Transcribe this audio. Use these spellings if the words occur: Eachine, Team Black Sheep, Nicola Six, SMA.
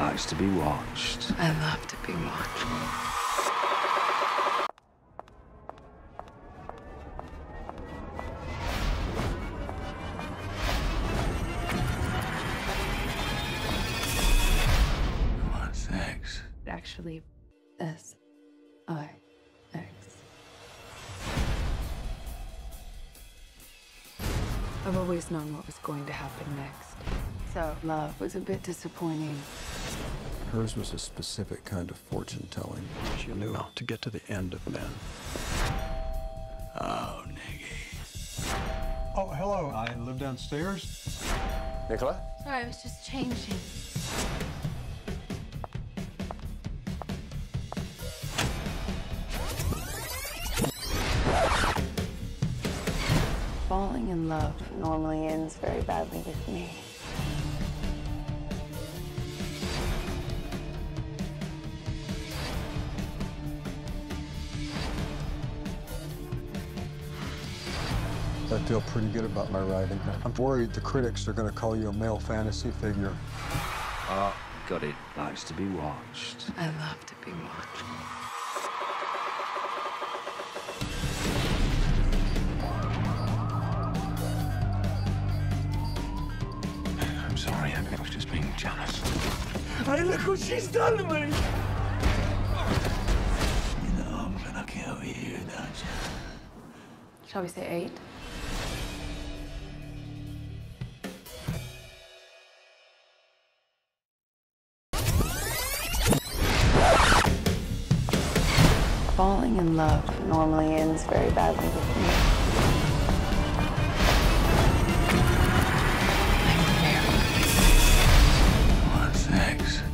likes to be watched. I love to be watched. Actually, S-I-X. I've always known what was going to happen next. So love was a bit disappointing. Hers was a specific kind of fortune-telling. She knew how to get to the end of men. Oh, Nicky. Oh, hello. I live downstairs. Nicola? Sorry, I was just changing. Falling in love normally ends very badly with me. I feel pretty good about my writing. I'm worried the critics are going to call you a male fantasy figure. Ah, got it. Likes to be watched. I love to be watched. Sorry, I was just being jealous. Hey, look what she's done to me! You know I'm gonna kill you, don't you? Shall we say 8? Falling in love normally ends very badly with me.